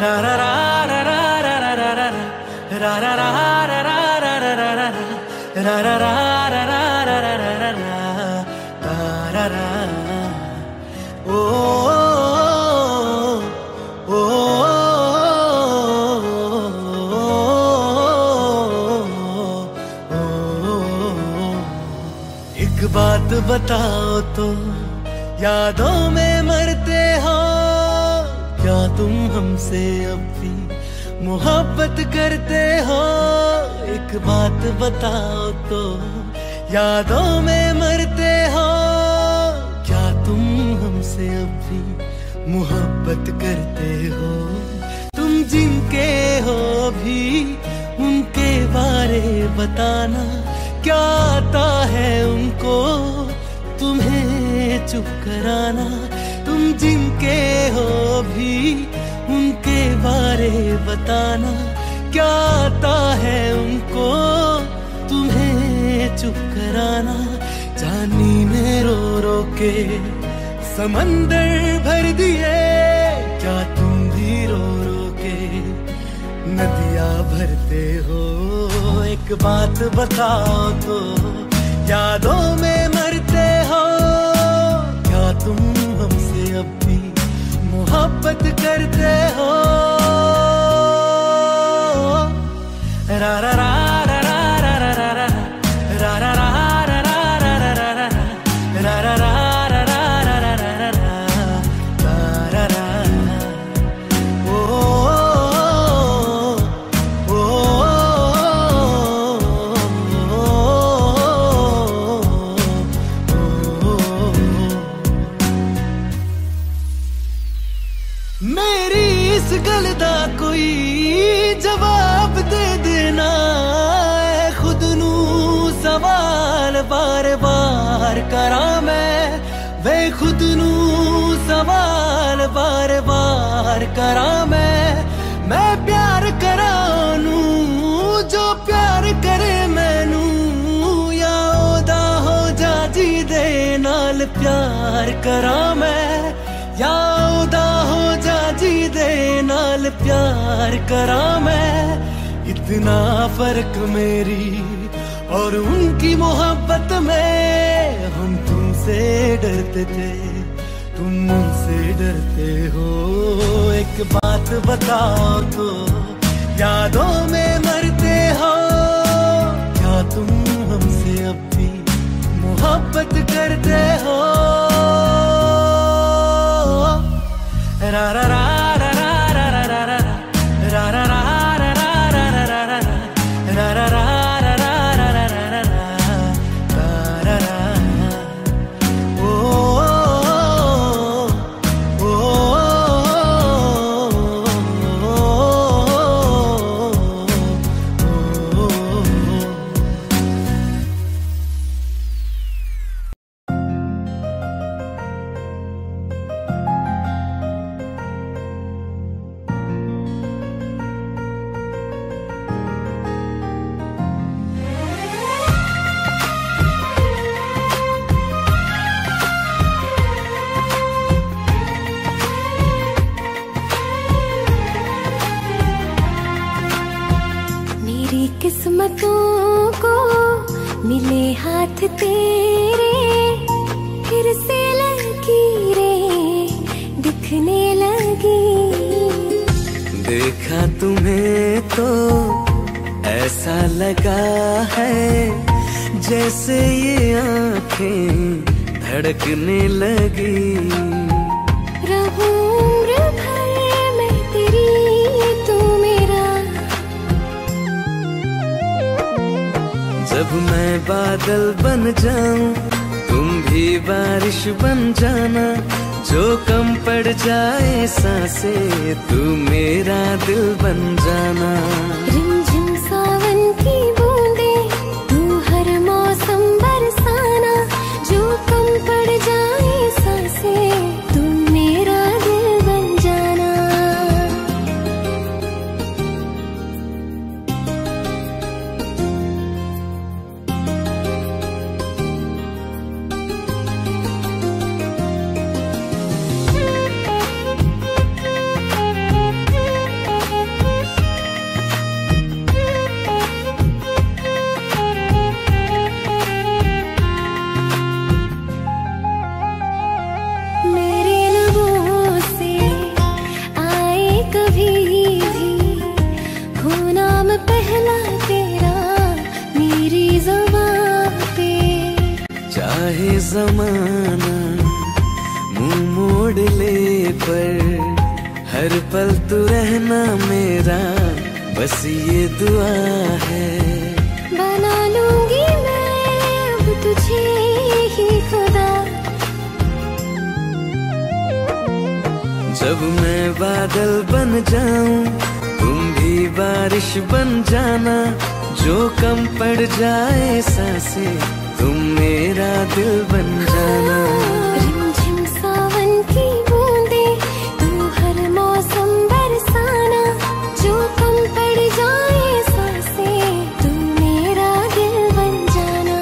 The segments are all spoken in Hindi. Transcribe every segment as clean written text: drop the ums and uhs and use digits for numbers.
ra ra ra ra ra ra ra ra ra ra ra ra ra ra ra ra ra ra ra. Oh. बात बताओ तुम यादों में मरते हो क्या? तुम हमसे अपनी मोहब्बत करते हो? एक बात बताओ तो यादों में मरते हो क्या? तुम हमसे अपनी मोहब्बत करते हो? तुम जिनके हो भी उनके बारे बताना, क्या आता है उनको तुम्हें चुप कराना? तुम जिनके हो भी उनके बारे बताना, क्या आता है उनको तुम्हें चुप कराना? जानी ने रो रो के समंदर भर दिए, क्या तुम भी रो रो के नदिया भरते हो? एक बात बताओ तो यादों में मरते हो क्या? तुम हमसे अब भी मोहब्बत करते हो? रा रा रा रा रा रा रा रा रा रा रा रा गलदा कोई जवाब दे देना, खुद नू सवाल बार बार करा मैं, वे खुद नू सवाल बार बार करा मैं प्यार करा नू जो प्यार करे मैनू, या ओदा हो जा जी दे नाल प्यार करा मैं, या ओदा हो जा जी दे नाल प्यार करा मैं। इतना फर्क मेरी और उनकी मोहब्बत में, हम तुमसे डरते थे तुम मुझसे डरते हो। एक बात बताओ तो यादों में मरते हो क्या? तुम हमसे अब भी मोहब्बत करते हो? रा रा रा रा रा रा रा रा रा रा रा रा जमाना मुंह मोड़ ले पर हर पल तू रहना मेरा, बस ये दुआ है। बना लूंगी मैं अब तुझे ही खुदा, जब मैं बादल बन जाऊं तुम भी बारिश बन जाना, जो कम पड़ जाए सांसें तुम मेरा दिल बन जाना। रिमझिम सावन की बूंदे तू हर मौसम बरसाना, जो कम पड़ जाए सांसे तू मेरा दिल बन जाना।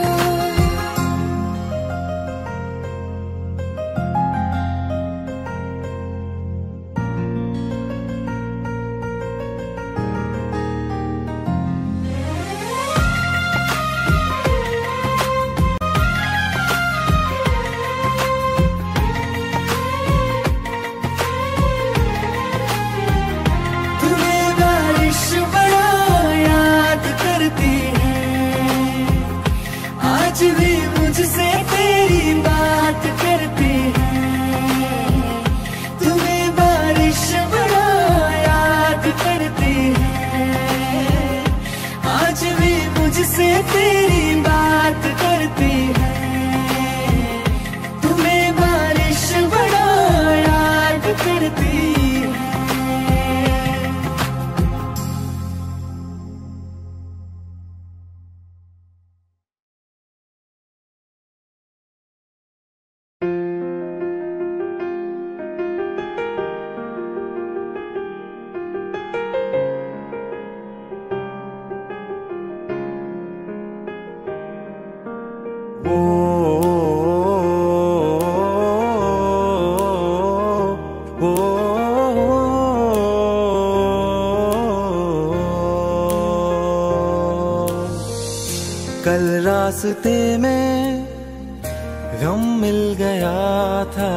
रास्ते में गम मिल गया था,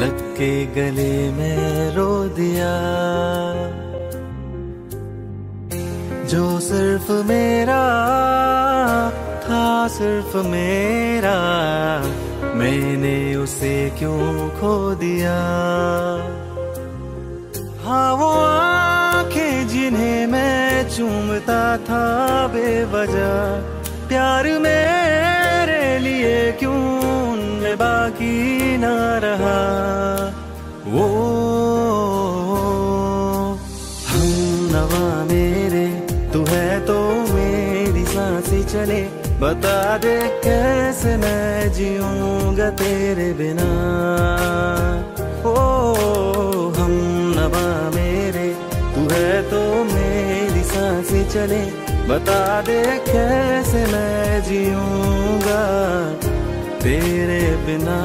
लग के गले में रो दिया, जो सिर्फ मेरा था सिर्फ मेरा, मैंने उसे क्यों खो दिया। हाँ वो आंखें जिन्हें मैं चूमता था बेवजह, प्यार मेरे लिए क्यों उनमें बाकी ना रहा। वो हम नवा मेरे तू है तो मेरी सांसें चले, बता दे कैसे मैं जीऊंगा तेरे बिना। ओ हम नवा मेरे तू है तो मेरी सांसें चले, बता दे कैसे मैं जीऊंगा तेरे बिना।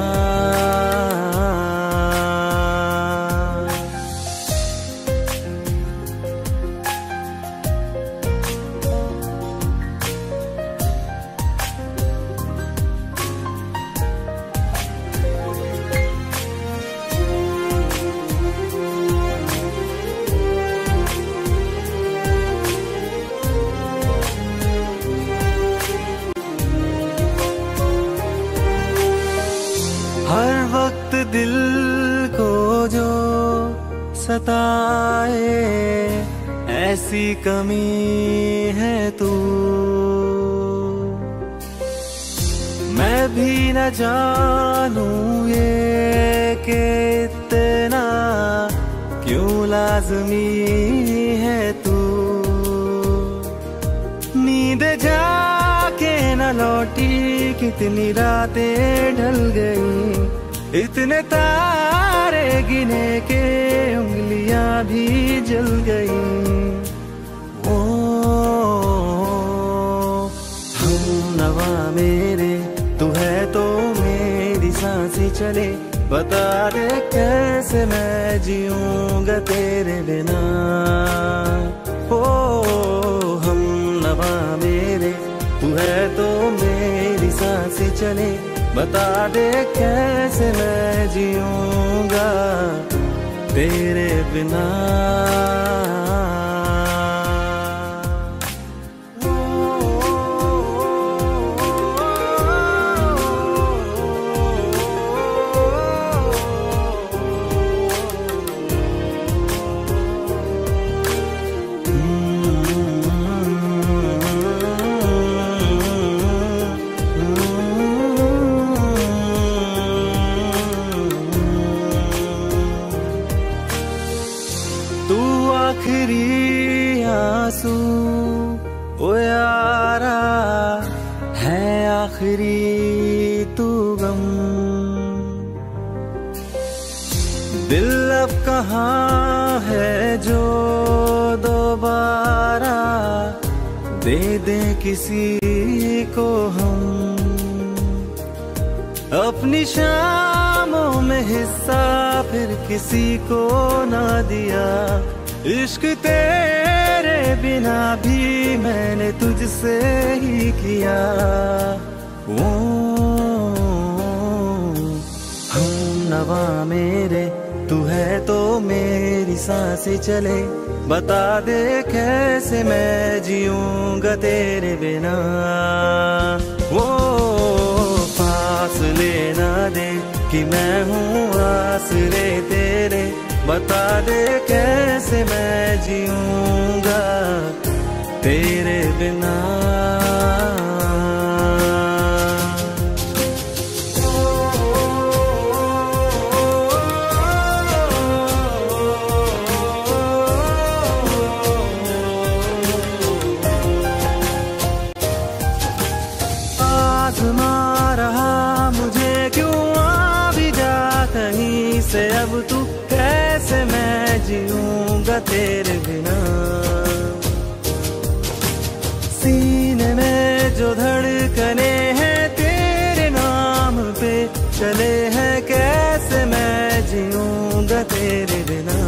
ऐसी कमी है तू, मैं भी न जानूं ये कि इतना क्यों लाजमी है तू। नींद जाके न लौटी कितनी रातें ढल गई, इतने तारे गिने के उंगलियां भी जल गई। नवा मेरे तू है तो मेरी सांसें चले, बता दे कैसे मैं जीऊंगा तेरे बिना। ओ हम नवा मेरे तू है तो मेरी सांसें चले, बता दे कैसे मैं जीऊंगा तेरे बिना। आखिरी आंसू ओ यारा है आखिरी तू गम। दिल अब कहाँ है जो दोबारा दे दें किसी को हम। अपनी शामों में हिस्सा फिर किसी को ना दिया, इश्क तेरे बिना भी मैंने तुझसे ही किया। वो हम नवा मेरे तू है तो मेरी सांसें चले, बता दे कैसे मैं जीऊंगा तेरे बिना। वो फासले ना दे कि मैं हूँ आसरे तेरे, बता दे कैसे मैं जीऊंगा तेरे बिना। तेरे बिना सीने में जो धड़कने हैं तेरे नाम पे चले हैं, कैसे मैं जीऊंगा तेरे बिना।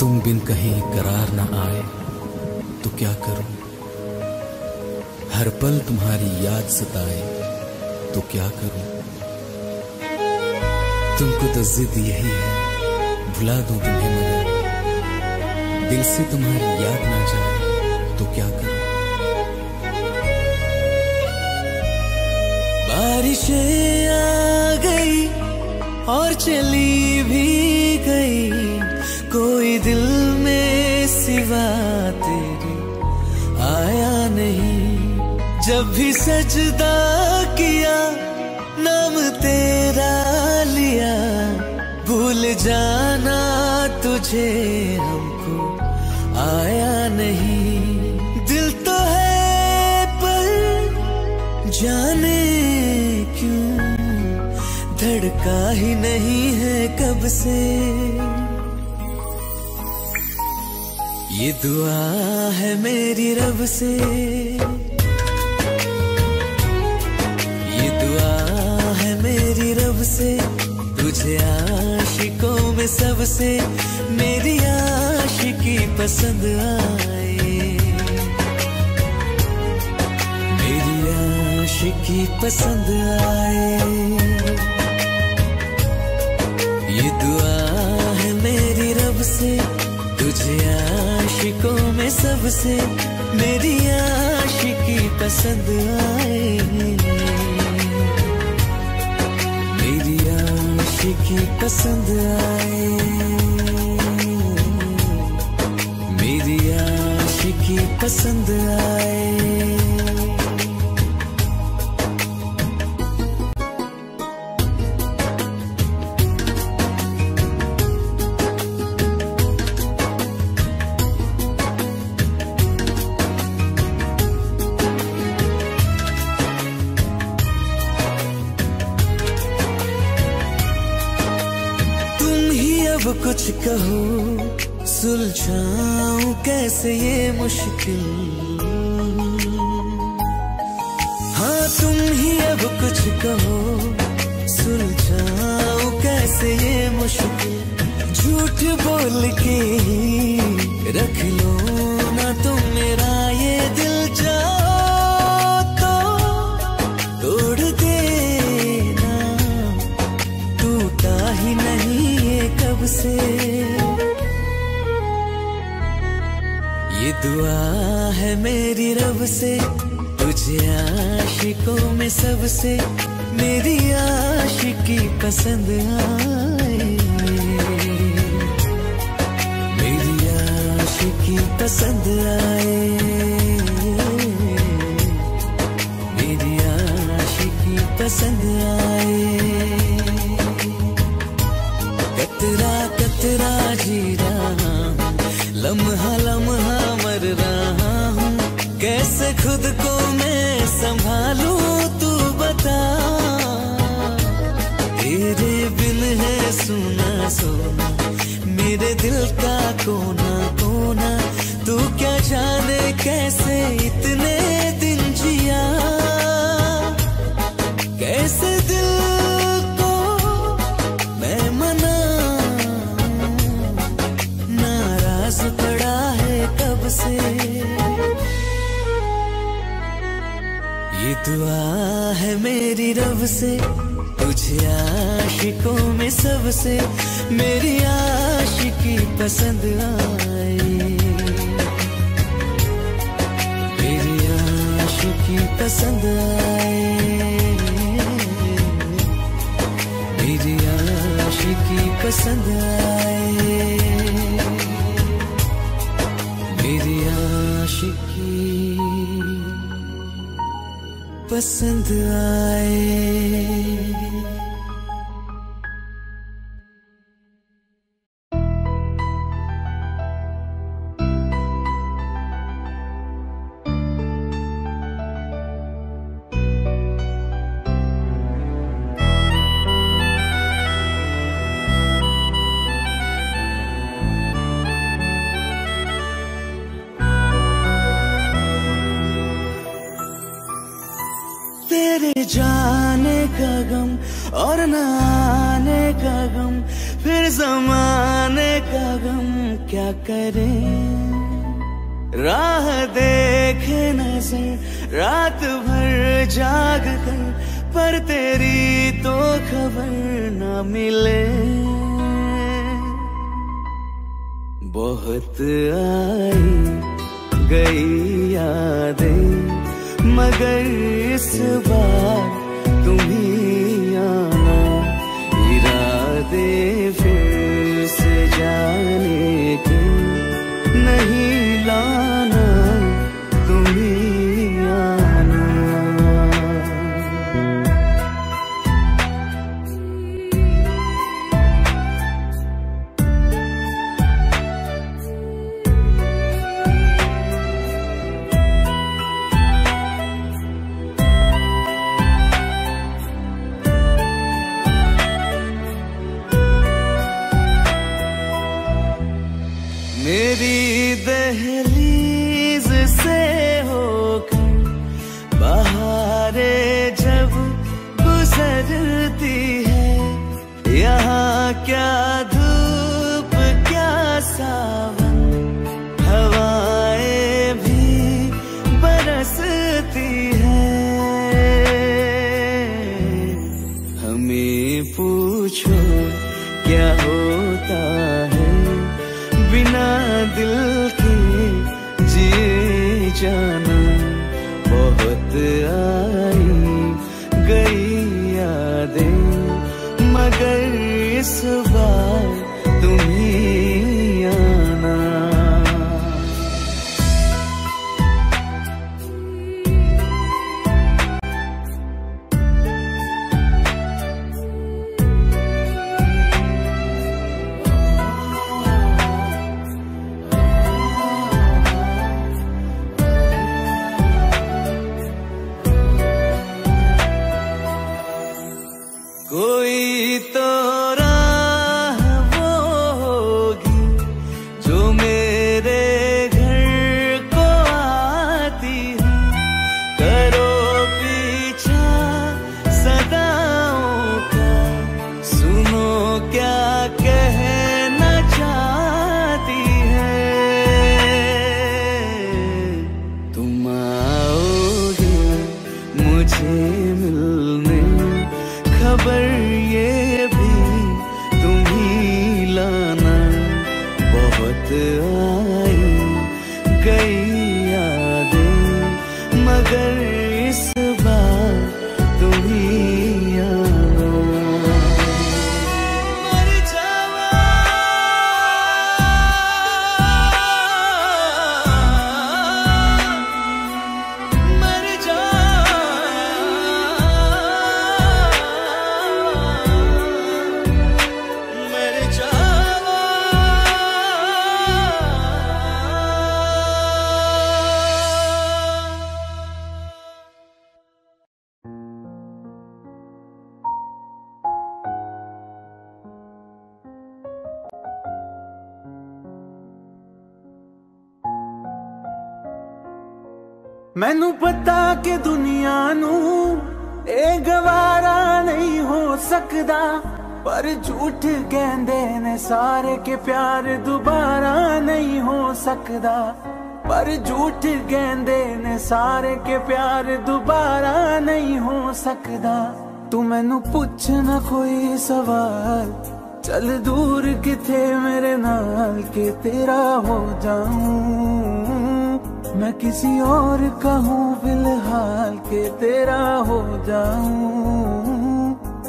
तुम बिन कहीं करार ना आए तो क्या करूं, हर पल तुम्हारी याद सताए तो क्या करूं। तुमको तो जिद यही है भुला दूं तुम्हें मगर दिल से तुम्हारी याद ना जाए तो क्या करूं। बारिशें आ गई और चली भी गई, कोई दिल में सिवा तेरे आया नहीं। जब भी सजदा किया नाम तेरा लिया, भूल जाना तुझे हमको आया नहीं। दिल तो है पर जाने क्यों धड़का ही नहीं है कब से। ये दुआ है मेरी रब से, ये दुआ है मेरी रब से, तुझे आशिकों में सबसे मेरी आशिकी पसंद आए, मेरी आशिकी पसंद आए। ये दुआ है मेरी रब से, तुझे आशिकों में सबसे मेरी आशिकी पसंद आए, मेरी आशिकी पसंद आए, मेरी आशिकी पसंद आए। कुछ कहो सुलझाऊं कैसे ये मुश्किल, हाँ तुम ही अब कुछ कहो सुलझाऊं कैसे ये मुश्किल। झूठ बोल के ही रख लो ना तुम मेरा ये दिल, जाओ तो तोड़ देना से ये दुआ है मेरी रब से, तुझे आशिकों में सबसे मेरी आशिकी पसंद आए, मेरी आशिकी पसंद आए, मेरी आशिकी पसंद आए। कतरा कतरा जी रहा हूँ, लम्हा लम्हा मर रहा हूँ, कैसे खुद को मैं संभालूं तू बता, तेरे बिन है सुना सोना मेरे दिल का कोना कोना, तू क्या जाने कैसे इतने दिन जिया, कैसे दिल से। ये दुआ है मेरी रब से, तुझे आशिकों में सबसे मेरी आशिकी पसंद आए, मेरी आशिकी पसंद आए, मेरी आशिकी पसंद आए, मेरी आशिकी पसंद आए। जाने का गम और न आने का गम, फिर जमाने का गम क्या करें, राह देखे नजर रात भर जाग कर, पर तेरी तो खबर न मिले। बहुत आई गई यादें, मगर इस बार तुम्हीं आना, इरादे फिर से जाने के नहीं लाना, तुम्हीं आना। मेरी दहलीज से होकर बहारें जब गुजरती है, यहाँ क्या धूप क्या सावन, हवाएं भी बरसती है, हमें पूछो क्या होता है, बिना दिल के जिए जाना। बहुत आई गई यादें, मगर इस बार तुम्हीं आना। मुझे मिलने खबर ये भी मैनू पता के दुनिया नू ए गवारा नहीं हो सकदा, पर झूठ कहंदे ने सारे के प्यार दोबारा नहीं हो सकदा, पर झूठ कहंदे ने सारे के प्यार दोबारा नहीं हो सकदा। तू मैनू पूछ ना कोई सवाल, चल दूर किथे मेरे नाल के तेरा हो जाऊं, मैं किसी और का हूँ फिलहाल के तेरा हो जाऊं,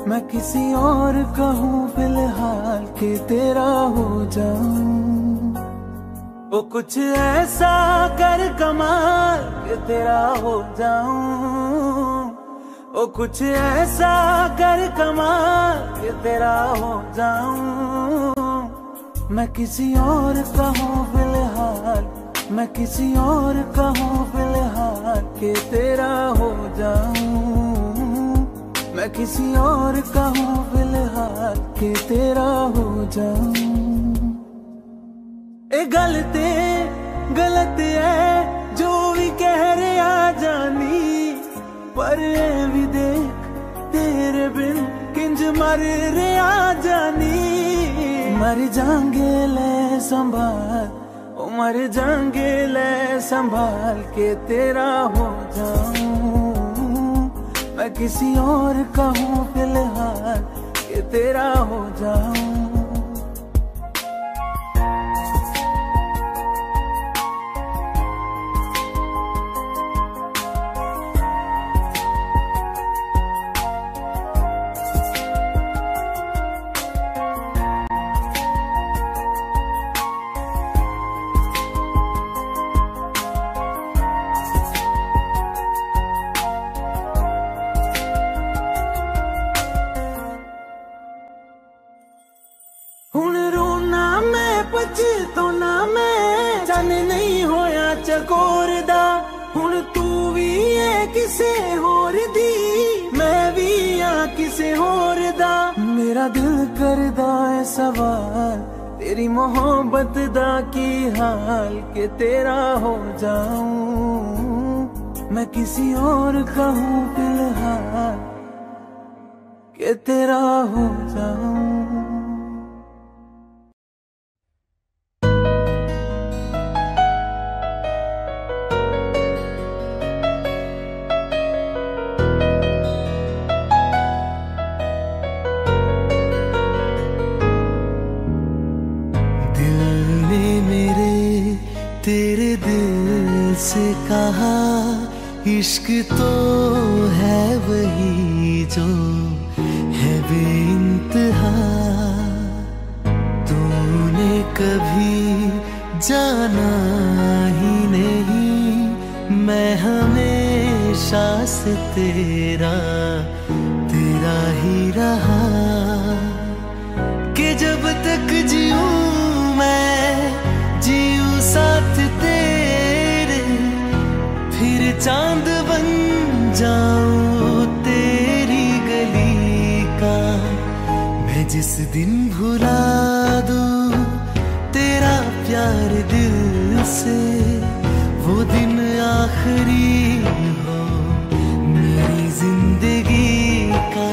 मैं किसी और का हूँ फिलहाल के तेरा हो जाऊं। वो कुछ ऐसा कर कमाल के तेरा हो जाऊं, वो कुछ ऐसा कर कमाल के तेरा हो जाऊं, मैं किसी और का हूँ फिलहाल, मैं किसी और का हूँ फिलहाल के तेरा हो जाऊं, मैं किसी और का हूँ फिलहाल के तेरा हो जाऊं। ए गलते गलत है जो भी कह रहे आ जानी, पर ए भी देख तेरे बिन किंज मर रे आ जानी, मर जाएंगे ले संभाल, मर जाएंगे ले संभाल के तेरा हो जाऊं, मैं किसी और का हूँ फिलहाल के तेरा हो जाऊं। तो ना मैं चन नहीं होया चकोर दा, हुण तू भी है किसे होर दी, मैं भी हां किसे होर दा। मेरा दिल करदा है सवाल तेरी मोहब्बत दा की हाल के तेरा हो जाऊं, मैं किसी और का हूं फिलहाल के तेरा हो जाऊं। तेरे दिल से कहा इश्क तो है वही जो है बेइंतहा, तूने कभी जाना ही नहीं, मैं हमेशा से तेरा तेरा ही रहा, कि जब तक जीऊं मैं जीऊं साथ तेरे, फिर चांद बन जाऊं तेरी गली का, मैं जिस दिन भुला दूं तेरा प्यार दिल से, वो दिन आखिरी हो मेरी जिंदगी का,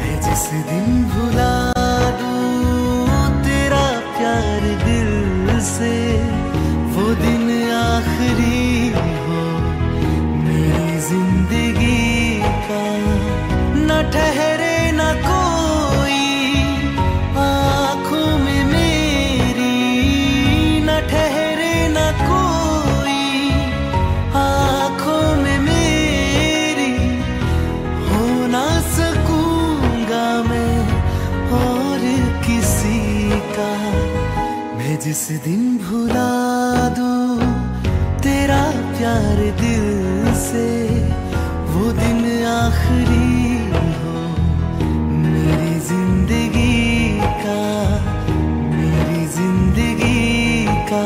मैं जिस दिन भुला दूं तेरा प्यार दिल से, वो दिन आखिरी हो मेरी जिंदगी का। न ठहरे न कोई आँखों में मेरी, न ठहरे न कोई आँखों में मेरी, हो ना सकूंगा मैं और किसी का, जिस दिन भुला दूं तेरा प्यार दिल से, वो दिन आखिरी हो मेरी जिंदगी का, मेरी जिंदगी का।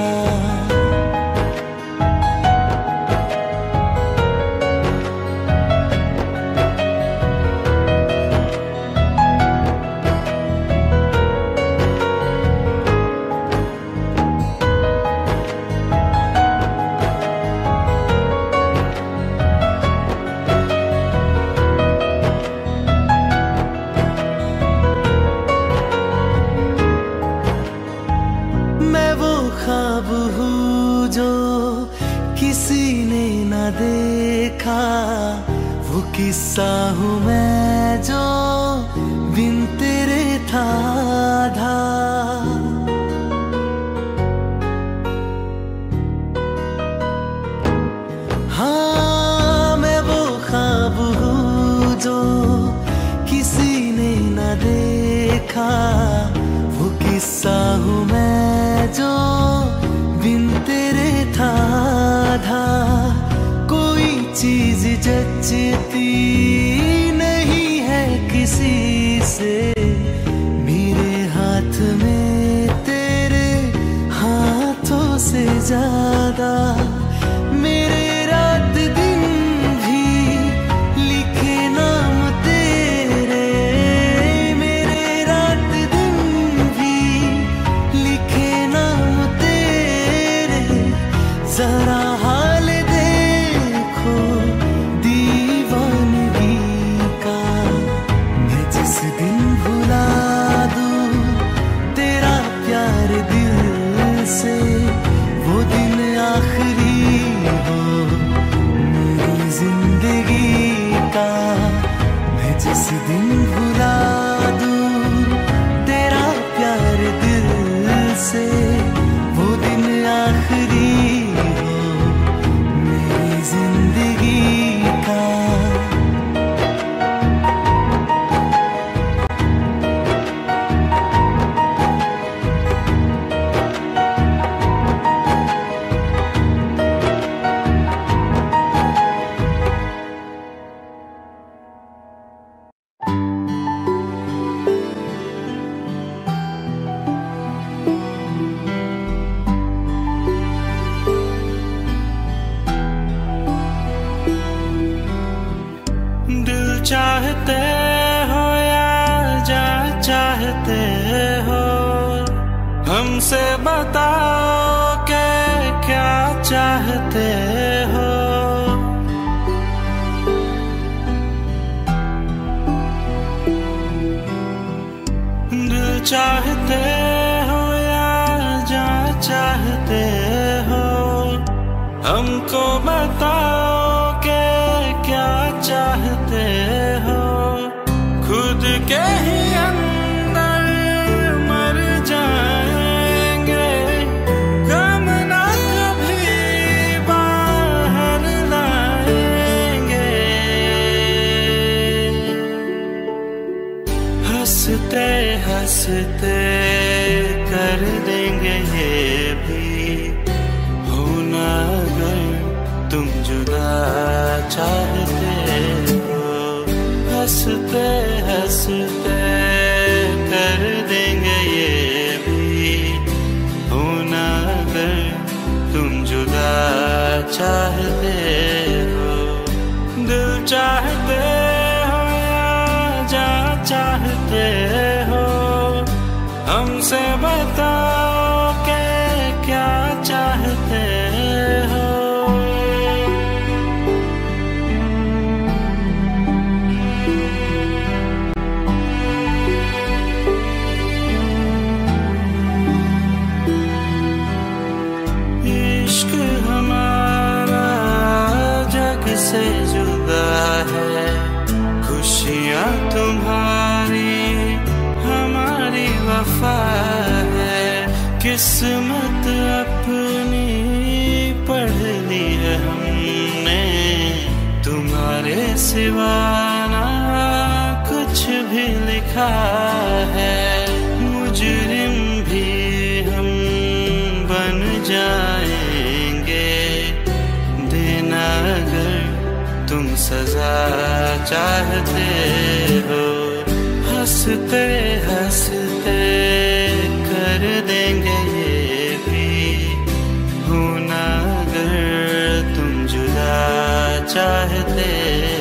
देखा वो किस्सा हूँ मैं जो बिन तेरे था आधा। हाँ मैं वो ख्वाब हूँ जो किसी ने न देखा वो किस्सा हूँ मैं जो बिन तेरे था आधा। कोई चीज जचती नहीं है किसी से मेरे हाथ में तेरे हाथों से ज्यादा। मेरे रात दिन भी लिखे नाम तेरे, मेरे रात दिन भी लिखे नाम तेरे। जरा जिस दिन भुला दूं तेरा प्यार दिल से वो दिन आखिरी हो मेरी जिंदगी का। चाहते हो या जा चाहते हो हमसे बताओ के क्या चाहते हो। दिल चाहते हो या जा चाहते हो हमको बताओ के क्या चाहते हो। खुद के ही अंदर मर जाएंगे गम ना कभी बाहर लाएंगे। हंसते हंसते कर देंगे ये भी होना अगर तुम जुदा चाहते हो। हंसते हंसते कर देंगे ये भी होना अगर तुम जुदा चाहते हो। दिल चाहते हो या जा चाहते हो हमसे बताओ के क्या चाहते हो। से जुदा है खुशियाँ तुम्हारी हमारी वफा है। किस्मत अपनी पढ़ ली है हमने तुम्हारे सिवा ना कुछ भी लिखा है। मुजरिम भी हम बन जाएंगे देना अगर तुम सजा चाहते हो। हंसते हंसते कर देंगे ये भी होना अगर तुम जुदा चाहते हो।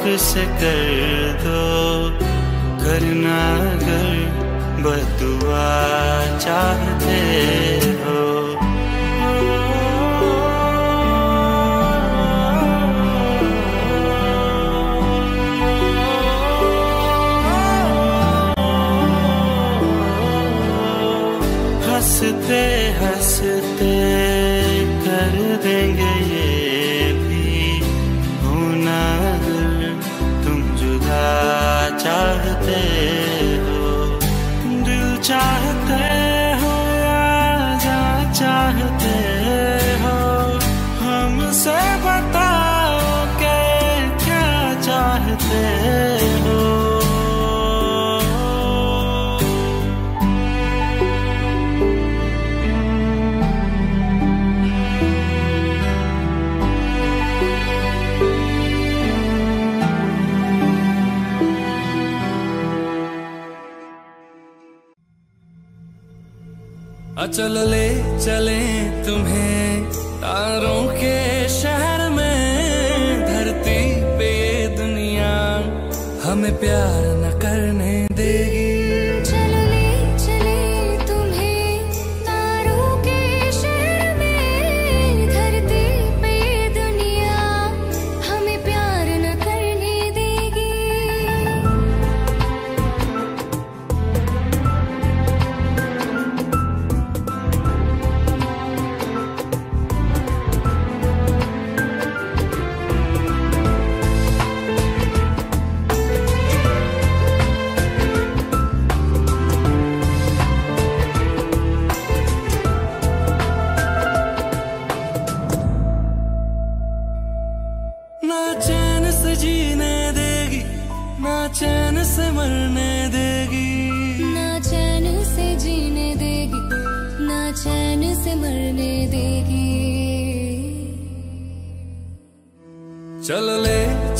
वापस कर दो, करना अगर बदुआ चाहते हो। हंसते हंसते कर देंगे ये भी होना अगर तुम जुदा चाहते हो। दिल चाहते हो या जान चाहते हो, हमसे बताओ के क्या चाहते हो। अचल ले चले तुम्हें तारों के शहर में, धरती पे दुनिया हमें प्यार न करने देगी।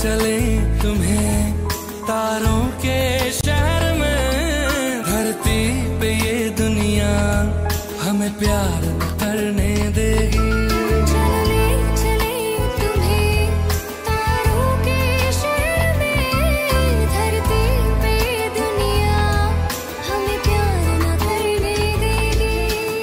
चले तुम्हें तारों के शहर में, धरती पे दुनिया हमें प्यार न करने देगी। चले तुम्हें तारों के शहर में, धरती पे ये दुनिया हमें प्यार न करने देगी।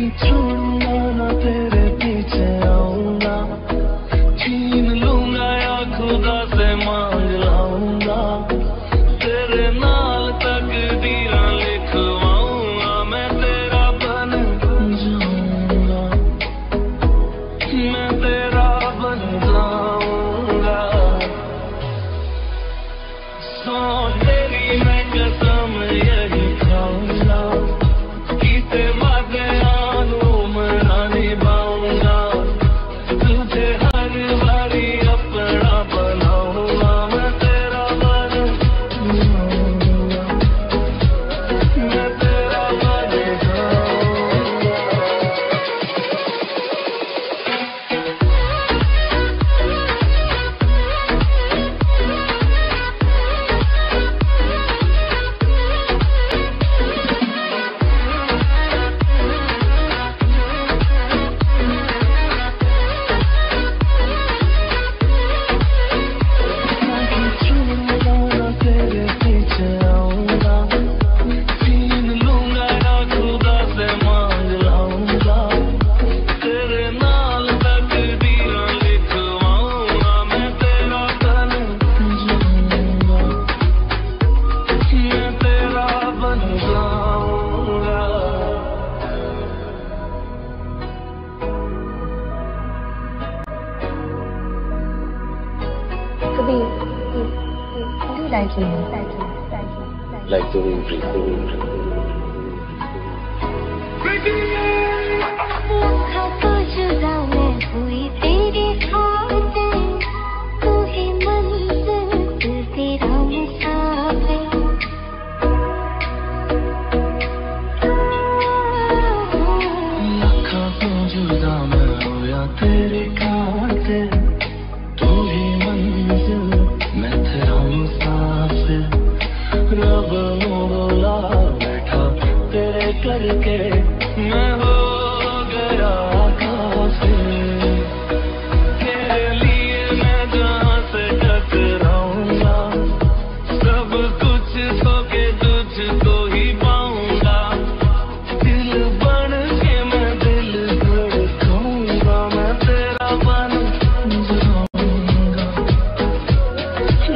भी छोड़ूंगा ना, तेरे पीछे आऊंगा, छीन लूंगा या खुदा से मांग लाऊंगा, तेरे नाल तकदीरां लिखवाऊंगा, मैं तेरा बन जाऊंगा, मैं तेरा बन जाऊंगा। सौ तेरी मैं कसम यही खाऊंगा कि तेरा like you, like to be करके मैं हो गया काफिर तेरे लिए, मैं जहाँ से टकराऊंगा सब कुछ सो के तुझको ही पाऊंगा, दिल बन के मैं दिल धड़काऊंगा, मैं तेरा बन जाऊंगा, मैं तेरा बन जाऊंगा। तुझ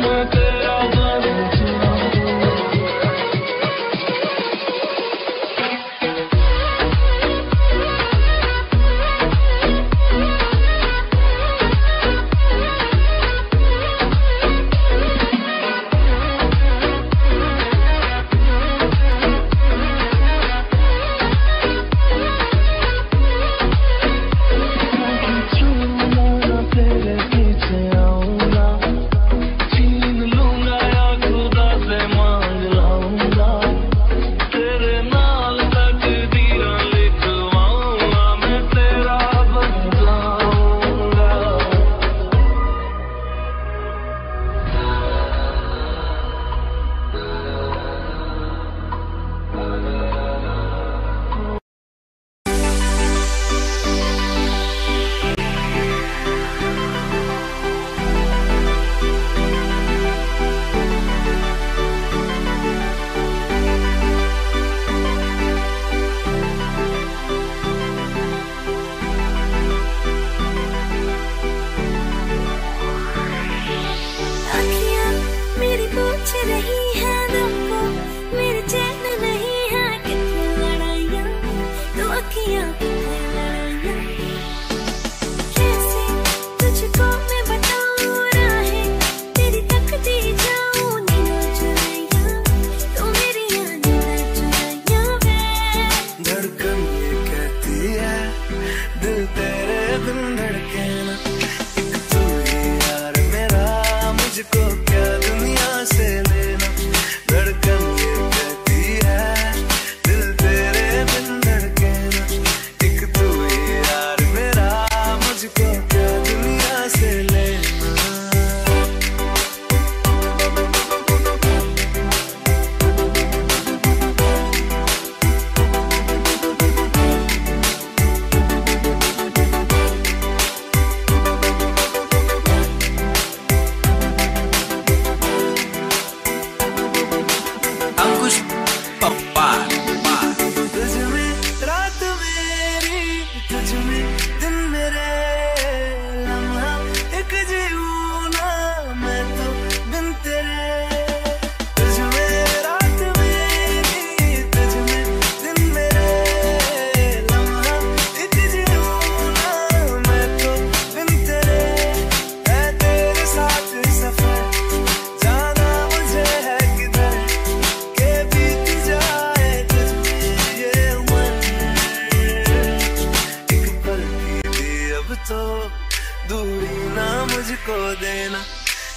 में रात में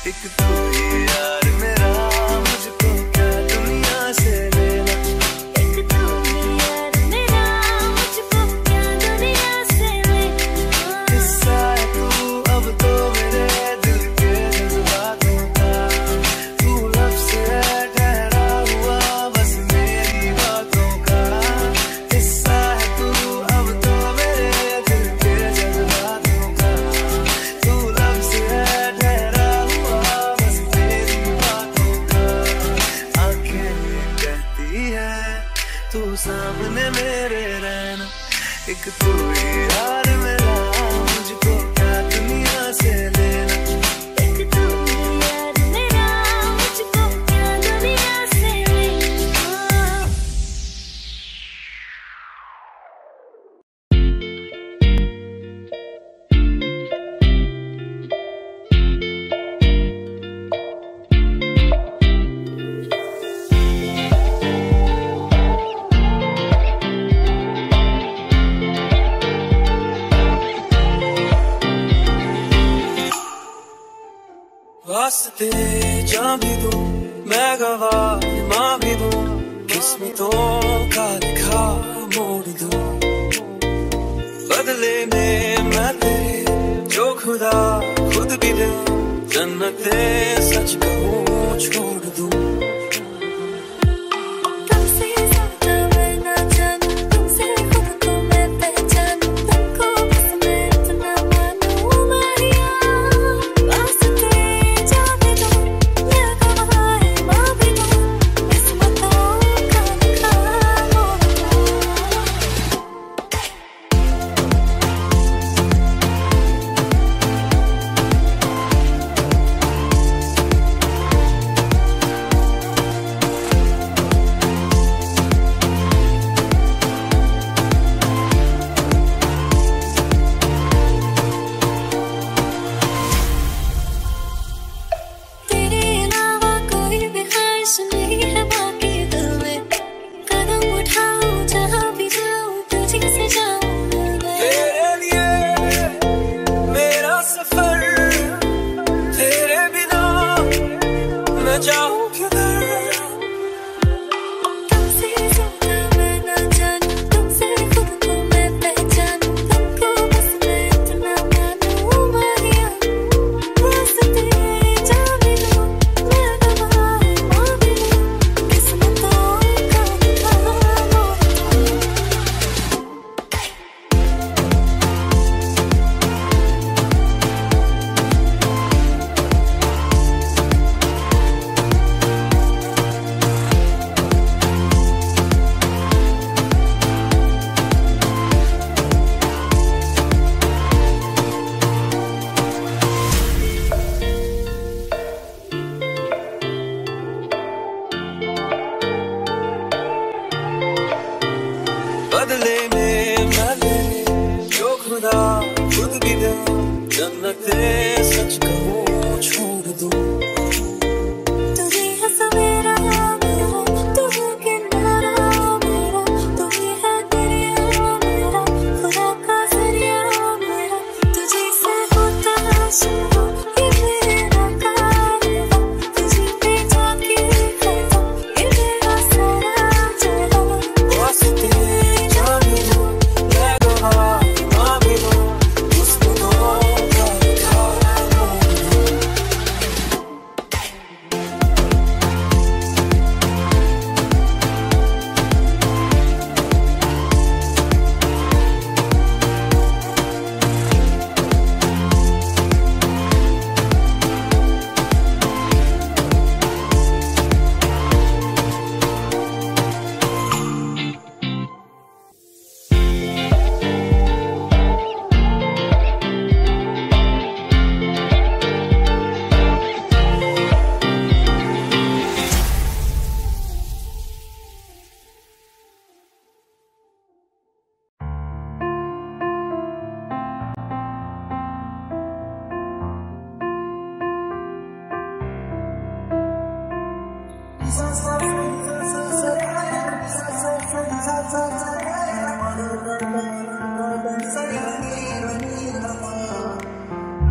एक तू ही यार मेरा, मुझको क्या दुनिया से लेना। एक तू ही यार मेरा, मुझको क्या दुनिया से लेना। किस्सा है तू अब तो मेरे दिल के जज्बातों का, तू लफ्ज़ है ठहरा हुआ बस मेरी बातों का। किस्सा है तू अब तो मेरे दिल के जज्बातों का, तू लफ्ज़ है ठहरा हुआ बस मेरी बातों का। आंखें कहती है तू सामने मेरे रहना, एक तू ही यार मेरा, मुझको क्या दुनिया से लेना। एक तू ही यार मेरा, मुझको क्या दुनिया से लेना। वास्ते जा भी दूं मैं गवाह मां भी दूं, किस्मतों का लिखा मोड़ दूं। बदले में मैं तेरे जो खुदा खुद भी दे, जन्नते सच कहूं छोड़ दूं। तुमसे ज्यादा मैं ना जानूं, तुमसे खुद को मैं पहचानूं, तुमको बस मैं इतना मानूं मारिया। वास्ते जा भी दूं मैं गवाह मां भी दूं, किस्मतों का लिखा मोड़ दूं। तेरे अलावा कोई भी ख्वाहिश नहीं है बाकी दिल में, कदम उठाऊं जहां भी जाऊं तुझे से जाऊं मैं। तेरे लिए मेरा सफर, तेरे बिना मैं जाऊं किधर। तुमसे ज्यादा मैं ना जानूं, तुमसे खुद को मैं पहचानूं, तुमको बस मैं इतना मानूं मारिया। वास्ते जा भी दूं मैं गवाह मां भी दूं, किस्मतों का लिखा मोड़ दूं। बदले में मैं तेरे जो खुदा खुद भी दे, जन्नते सच कहूं छोड़ दूं। तुझे है सवेरा मेरा, तू है किनारा मेरा, तू ही है दरिया मेरा, खुदा का जरिया मेरा। तुझे से होता शुरू ये मेरा कारवा, तुझे पे जाके खड़ा ये मेरा सारा जहां। वास्ते जा भी दूं मैं गवाह मां भी दूं, किस्मतों का लिखा मोड़ दूं।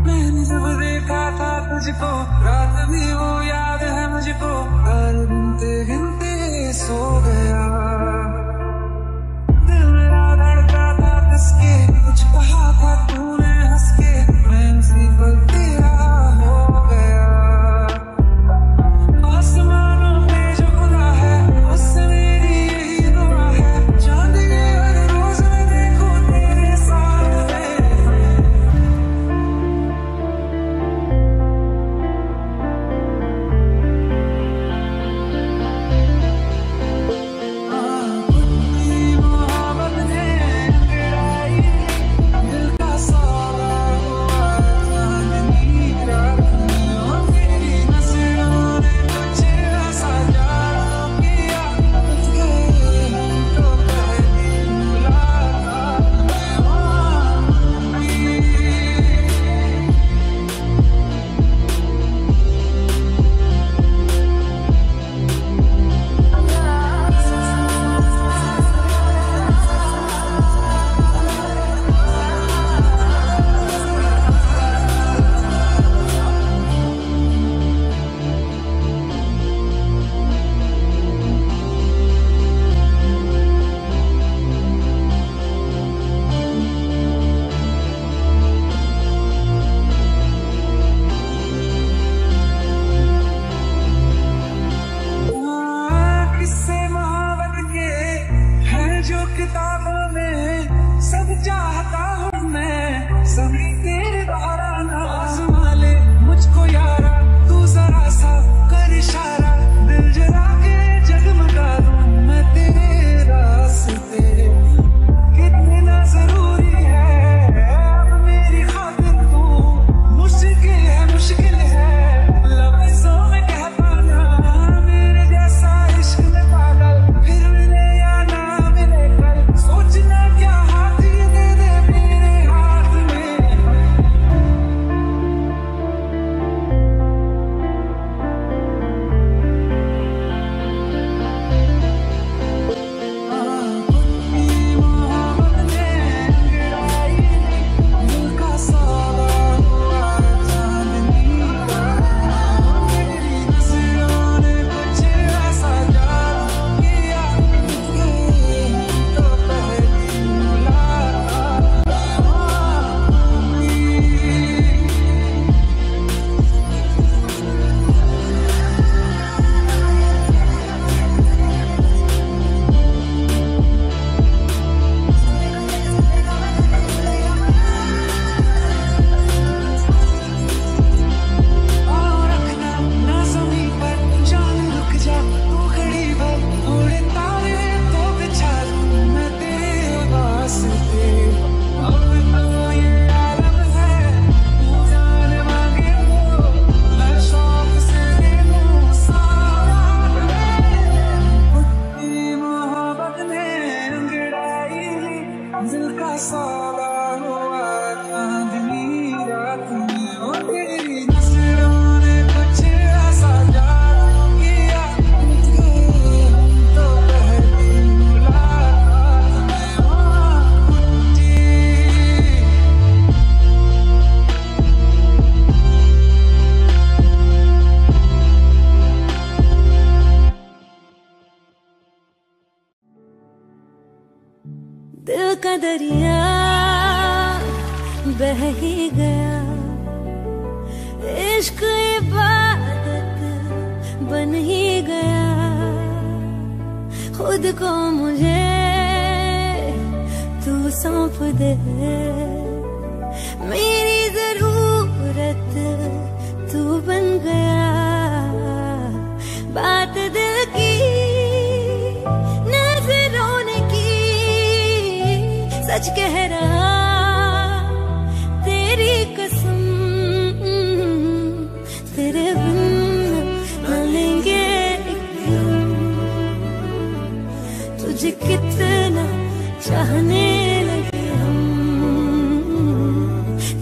मैंने जब देखा था तुझको रात सो गया, दिल मेरा धड़का था कस के, कुछ कहा था तूने हंस के, मैं उसी पल तेरा हो गया। आसमानों में जो खुदा है उससे मेरी यही दुआ है, चांद के हर रोज मैं देखूं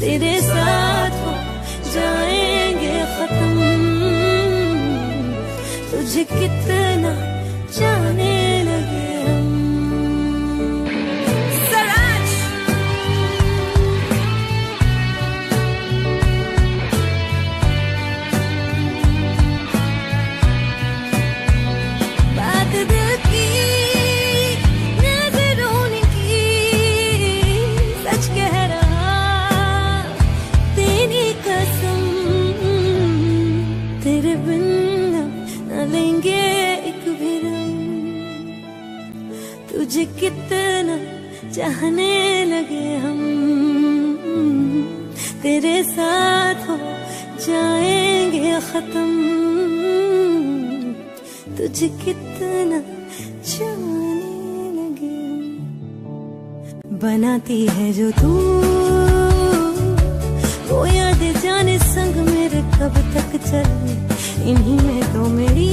तेरे सामने। दिल तुझे कितना चाहने लगे हम, तेरे साथ हो जाएंगे खत्म, तुझे कितना चाहने लगे हम। बनाती है जो तू वो यादें जाने संग मेरे कब तक चले, इन्हीं में तो मेरी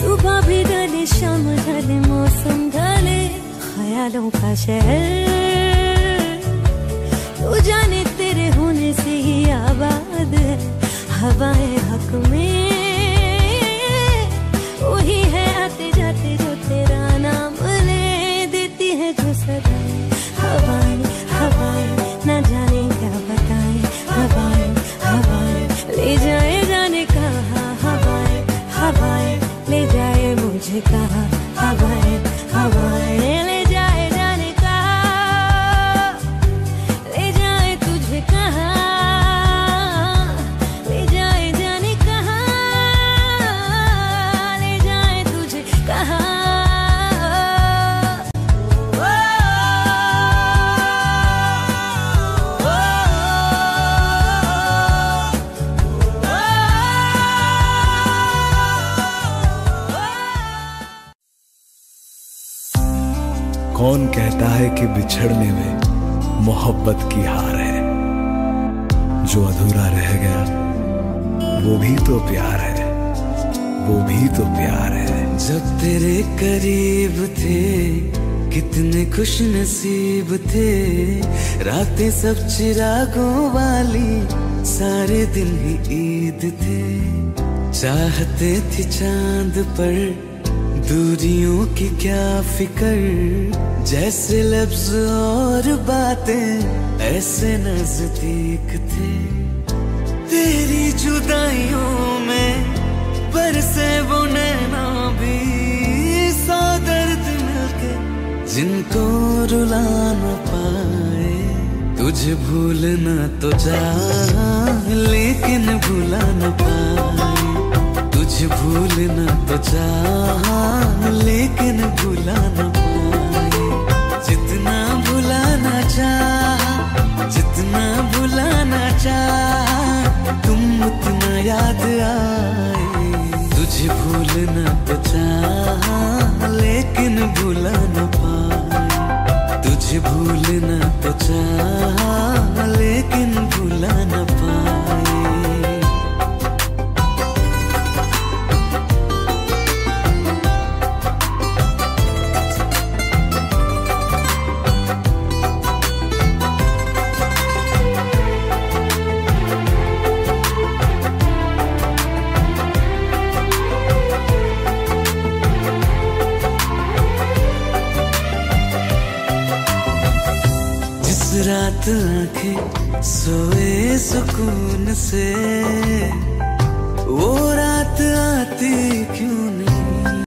सुबह भी ढले शाम ढले मौसम ढले, ख्यालों का शहर तू जाने तेरे होने से ही आबाद है, हवाएं हक में वही है आते जाते जो तेरा नाम ले देती है जो सदा, हवाएं हवाएं ना जाने क्या बताएं, हवाएं हवाएं ले जाए जाने कहा, हवाएं हवाएं ले जाए मुझे कहा, हवाएं हवाएं ले जाए जाने कहा, ले जाए तुझे कहा, ले जाए जाने कहा, ले जाए तुझे कहा। कौन कहता है कि बिछड़ने में मोहब्बत की हार है, जो अधूरा रह गया वो भी तो प्यार है, वो भी तो प्यार है। जब तेरे करीब थे कितने खुश नसीब थे, रातें सब चिरागों वाली सारे दिन ही ईद थे, चाहते थे चांद पर दूरियों की क्या फिकर, जैसे लफ्ज और बातें ऐसे नजदीक थे, तेरी जुदाइयों में बरसे वो नैना भी, सौ दर्द मिलके जिनको रुला न पाए, तुझे भूलना तो चाह लेकिन भुला न पाए, तुझे भूलना तो चाह लेकिन भुला न पाए, जितना भुलाना चाहा जितना भुलाना चाहा तुम उतना याद आए, तुझे भूलना तो चाहा लेकिन भुला न पाए, तुझे भूलना तो चाहा लेकिन भुला न पाए। रात आंखें सोए सुकून से वो रात आती क्यों नहीं,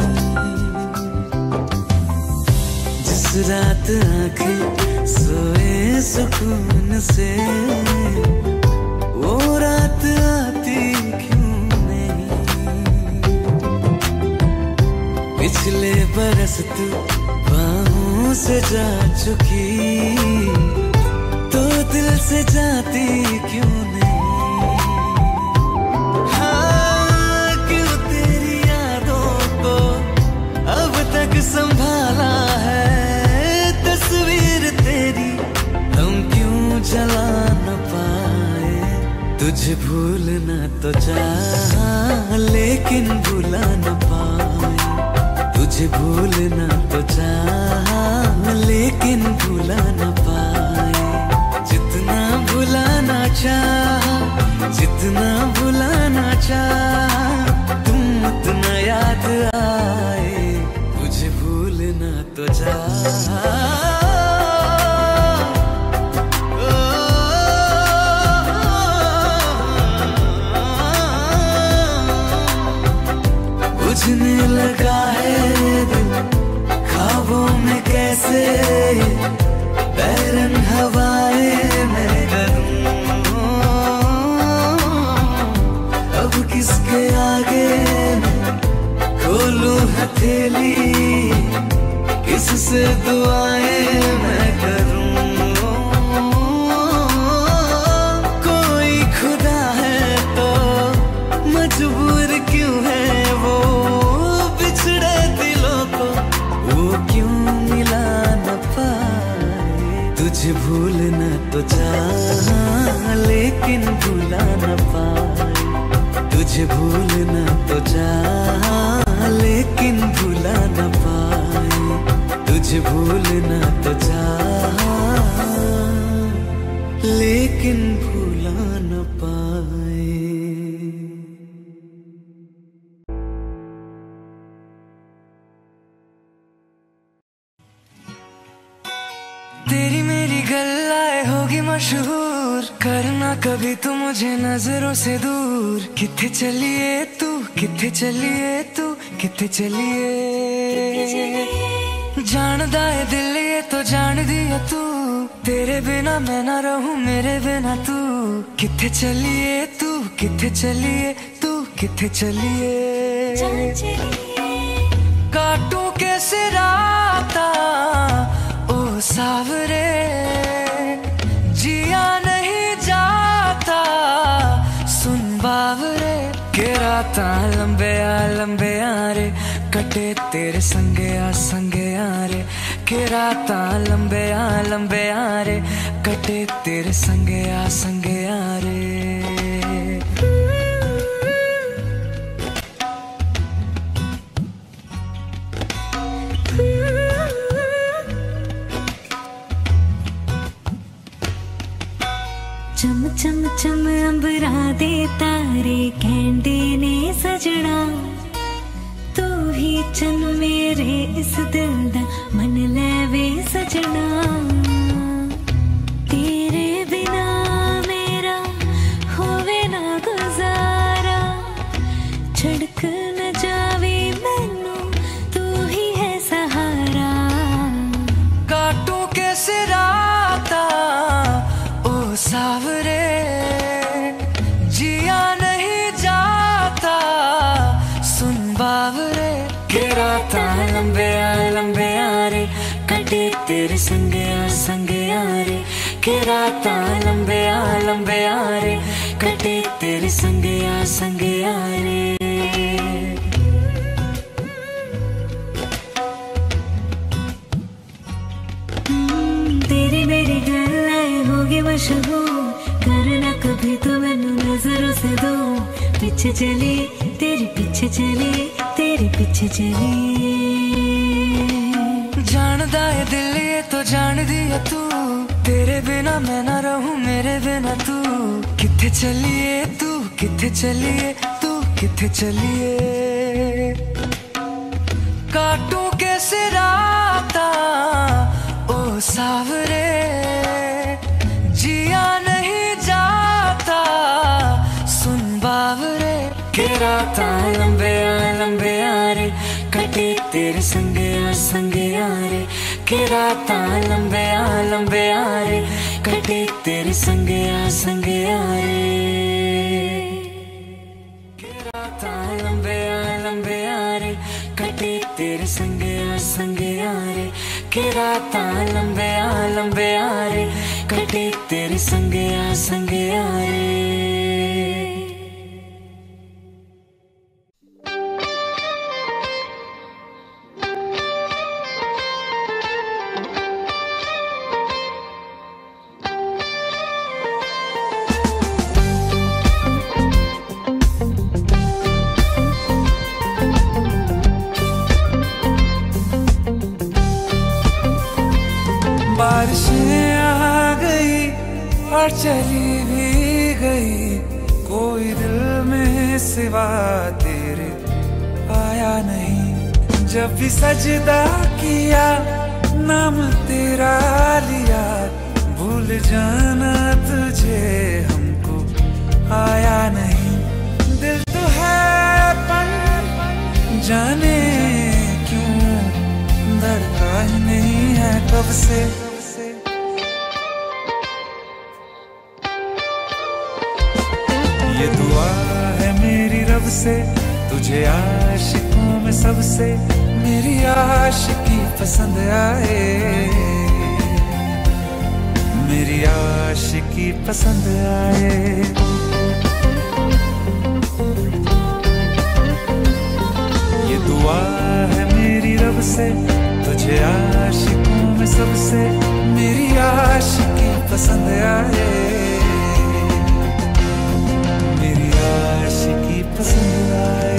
जिस रात आंखें सोए सुकून से वो रात आती क्यों नहीं, पिछले बरस तू बाहों से जा चुकी तो दिल से जाती क्यों नहीं, हाँ क्यों तेरी यादों को अब तक संभाला है, तस्वीर तेरी हम क्यों जला न पाए, तुझे भूलना तो चाहा लेकिन भुला न पाए, तुझे भूलना तो चाहा लेकिन भुला न पाए, जितना भुलाना चाहा जितना भुलाना चाहा तुम उतना याद आए, मुझे भूलना तो चाहा। बुझने लगा है दिल ख्वाबों में कैसे, बैरंग हवाएं में करूं अब किसके आगे खोलूं हथेली, से दुआएं मैं करूं, कोई खुदा है तो मजबूर क्यों है वो, बिछड़े दिलों को वो क्यों मिला न पाए। तुझे भूलना तो चाहा लेकिन भूला न पाए, तुझे भूलना तो चाहा लेकिन भूला न पाए, तुझे भूलना तो चाहा लेकिन भूला न पाए। तेरी मेरी गल्लाए होगी मशहूर, करना कभी तू मुझे नजरों से दूर। किथे चलिए तू, किथे चलिए तू, किथे चलिए, जानदा है दिल ये तो जान दी है तू, तेरे बिना मैं ना रहूं मेरे बिना तू। किथे चलिए तू, किथे चलिए तू, किथे चलिए, काटूं कैसे राता सावरे, जिया नहीं जाता सुन बावरे। के राता लंबे आरे कटे तेरे संगे आरे, के राता लंबे आरे कटे तेरे संगे आरे। चम चम चम अंबरा दे तारे गेंदे ने सजना, तू ही चन मेरे इस दिल दा मन ले वे सजना। तेरे बिना मेरा होवे ना गुजारा, छड़क न जावे मैनू तू ही है सहारा। काटू कैसे राता ओ सावर, तेरे संगे आरे, के राता लंबे आरे कटे तेरे संगे आरे। तेरी मेरी गल्लाएं होगी मशहूर, करना कभी तो मैनू नजरों से दो। पीछे चले तेरे पीछे चले, तेरे पीछे चले, जानदा है दिल ये तो जान दी है तू, तेरे बिना मैं ना रहूं मेरे बिना तू। किथे चलिए तू, किथे चलिए तू, किथे चलिए, काटूं कैसे राता ओ सावरे, जिया नहीं जाता सुन बावरे। के राता लंबे आरे कटे तेरे संगे आरे, के राता लंबे आरे कटे तेरे संगे आरे, के राता लंबे आरे कटे तेरे संगे आरे, के राता लंबे आरे कटे तेरे संगे आरे। चली भी गई कोई दिल में सिवा तेरे आया नहीं, जब भी सजदा किया नाम तेरा लिया, भूल जाना तुझे हमको आया नहीं। दिल तो है पर जाने क्यों धड़का ही नहीं है कब से, तुझे आशिकों में सबसे मेरी आशिकी पसंद आए, मेरी आशिकी पसंद आए। दुआ है मेरी रब से तुझे आशिकों में सबसे, मेरी आशिकी पसंद आए, मेरी आशिकी पसंद आए।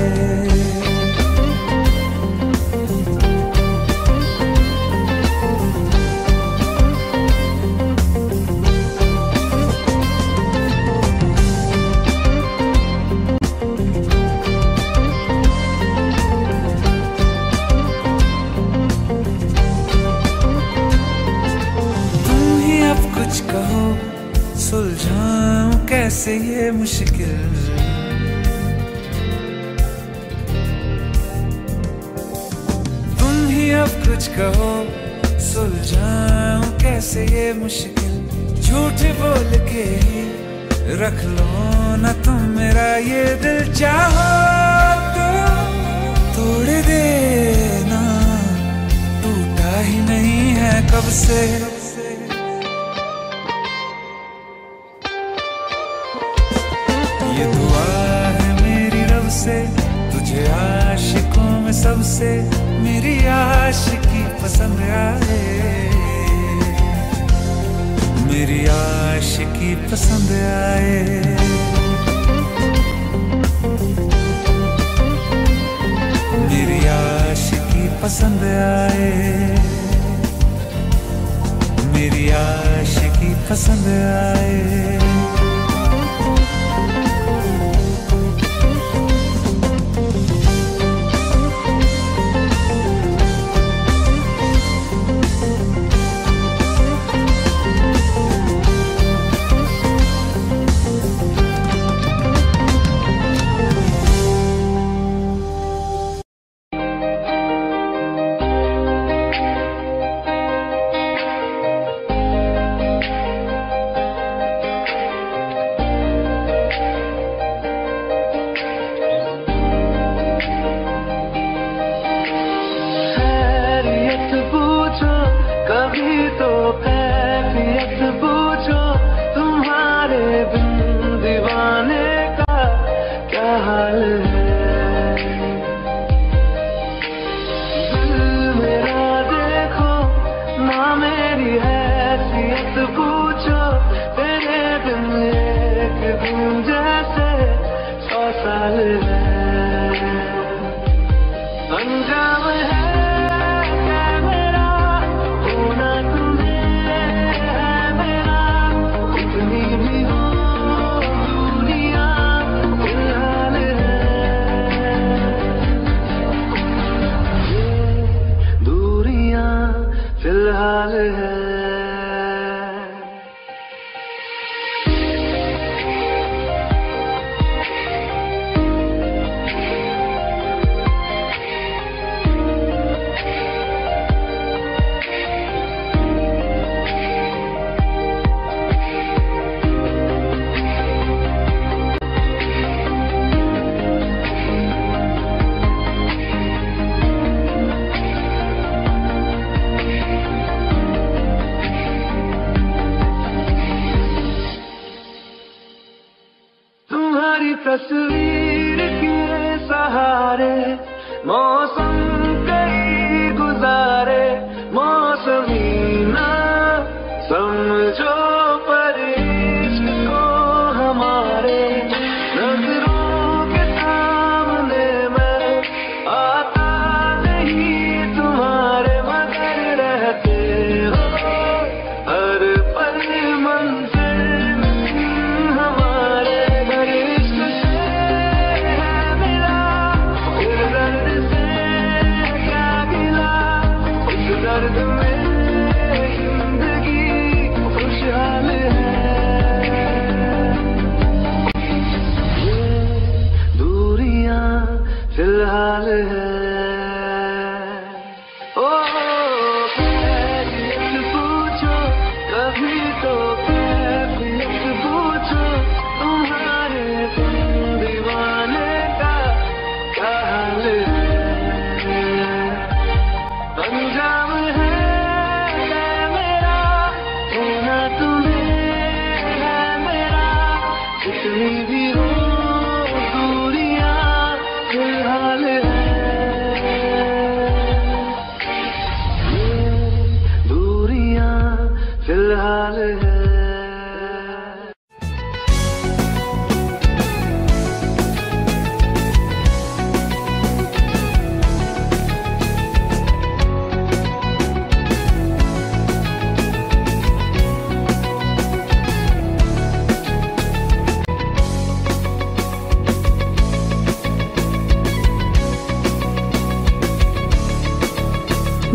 सुलझाऊं कैसे ये मुश्किल, तुम ही अब कुछ कहो, सुलझाऊं कैसे ये मुश्किल, झूठ बोल के ही रख लो ना तुम मेरा ये दिल, चाहो तो तोड़ देना, टूटा ही नहीं है कब से। ये दुआ है मेरी रब से तुझे आशिकों में सबसे, मेरी आशिकी पसंद आए, मेरी आशिकी पसंद आए। मेरी आशिकी पसंद आए, मेरी आशिकी पसंद आए।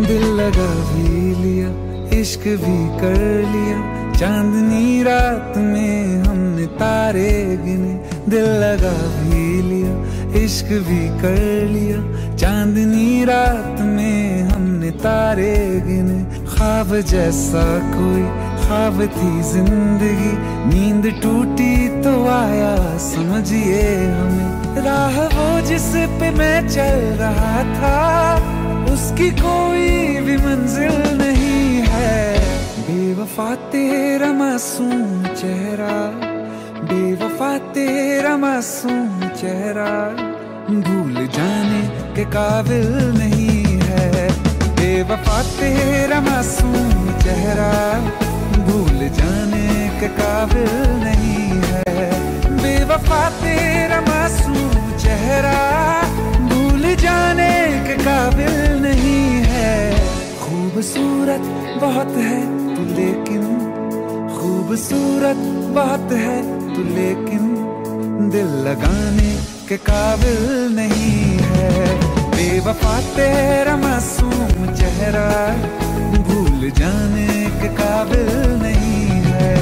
दिल लगा भी लिया, इश्क भी कर लिया। चांदनी रात में हमने तारे गिने, दिल लगा भी लिया, इश्क भी कर लिया। चांदनी रात में हमने तारे गिने। ख्वाब जैसा कोई ख्वाब थी जिंदगी, नींद टूटी तो आया समझिए हमें। राह वो जिस पे मैं चल रहा था, उसकी कोई भी मंजिल नहीं है। बेवफा तेरा मासूम चेहरा, बेवफा तेरा मासूम चेहरा, भूल जाने के काबिल नहीं है। बेवफा तेरा मासूम चेहरा, भूल जाने के काबिल नहीं है। बेवफा तेरा मासूम चेहरा, भूल जाने के काबिल नहीं है। खूबसूरत बहुत है तू लेकिन, खूबसूरत बहुत है तू लेकिन, दिल लगाने के काबिल नहीं है। बेवफा तेरा मासूम चेहरा, भूल जाने के काबिल नहीं है।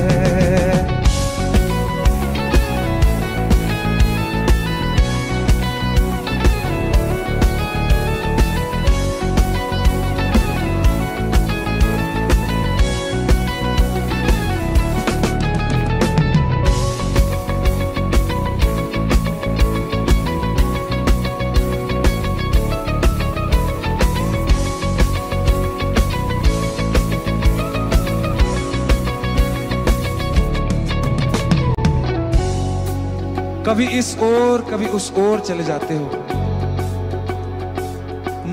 कभी इस ओर कभी उस ओर चले जाते हो।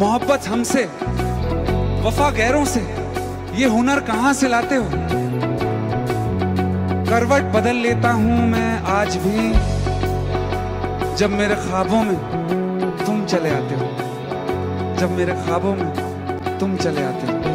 मोहब्बत हमसे, वफा गैरों से, ये हुनर कहां से लाते हो। करवट बदल लेता हूं मैं आज भी, जब मेरे ख्वाबों में तुम चले आते हो, जब मेरे ख्वाबों में तुम चले आते हो।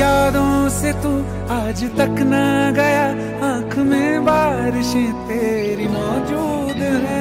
यादों से तू आज तक ना गया, आंख में बारिशें तेरी मौजूद हैं।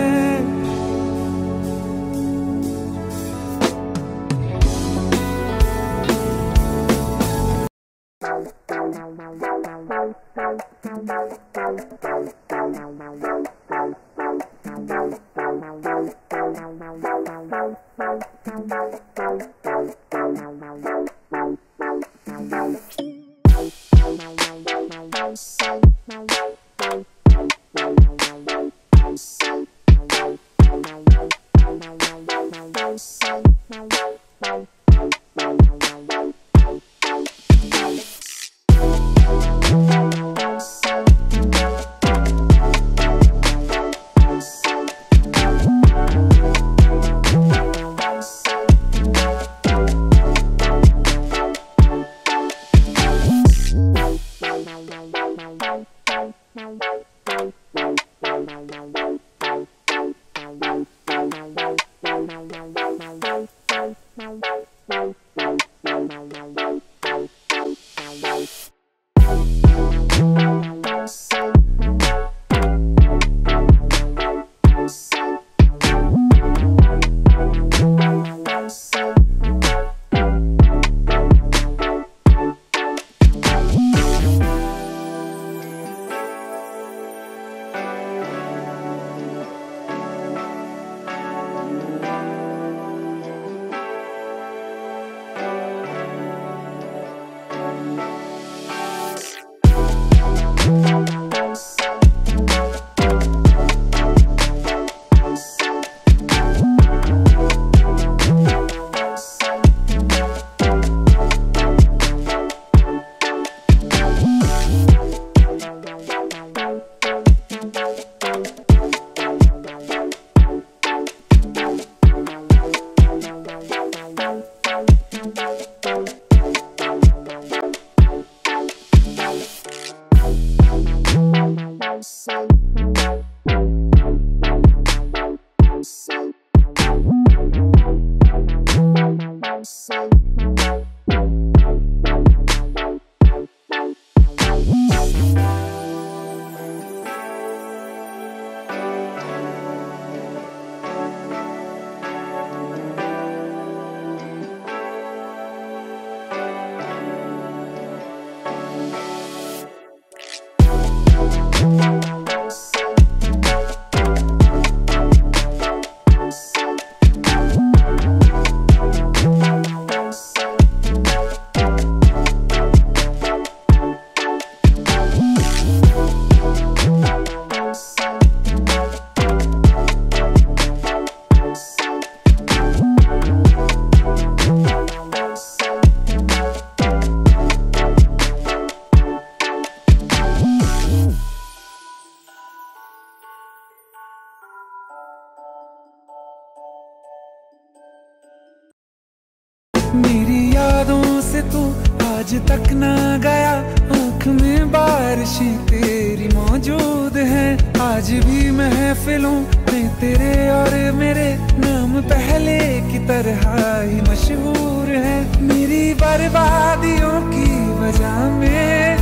तू आज तक ना गया। आँख में बारिशें तेरी मौजूद है आज भी महफिलों में तेरे और मेरे नाम पहले की तरह ही मशहूर है। मेरी बर्बादियों की वजह में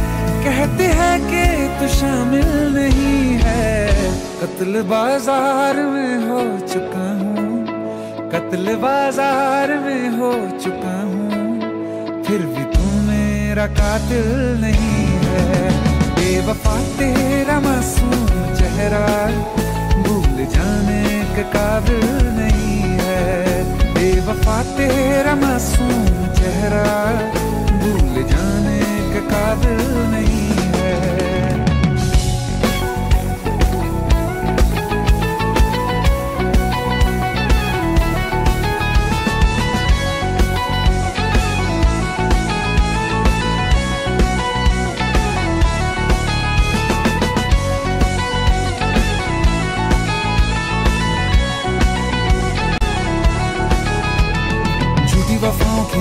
कहते हैं कि तू शामिल नहीं है। कत्ल बाजार में हो चुका हूँ, कत्ल बाजार में हो चुका हूँ, फिर भी तू मेरा कातिल नहीं है। बेवफा तेरा मासूम चेहरा भूल जाने के काबिल नहीं है। बेवफा तेरा मासूम चेहरा भूल जाने के काबिल नहीं है।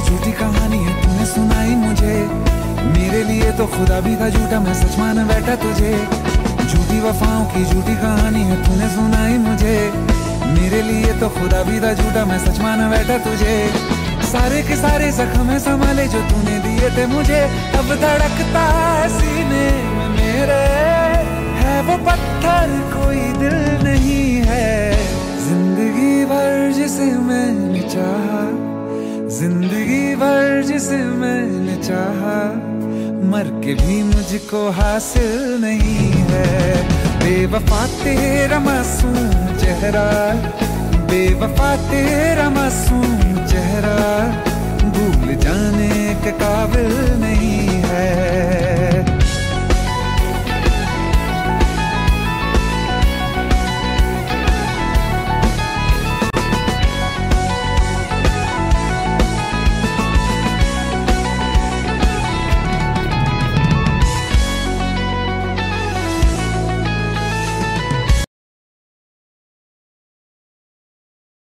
झूठी कहानी है तूने सुनाई मुझे, मेरे लिए तो खुदा भी था झूठा, मैं सच मान बैठा तुझे। झूठी वफाओं की झूठी कहानी है तूने सुनाई मुझे, मेरे लिए तो खुदा भी था झूठा, मैं सच मान बैठा तुझे। सारे के सारे जख्म है संभाले जो तूने दिए थे मुझे, अब धड़कता है सीने में मेरे है वो पत्थर कोई दिल नहीं है। जिंदगी भर जिसे मैंने चाहा, जिंदगी भर जिसे मैंने चाहा, मर के भी मुझको हासिल नहीं है। बेवफा तेरा मासूम चेहरा, बेवफा तेरा मासूम चेहरा भूल जाने के काबिल नहीं है।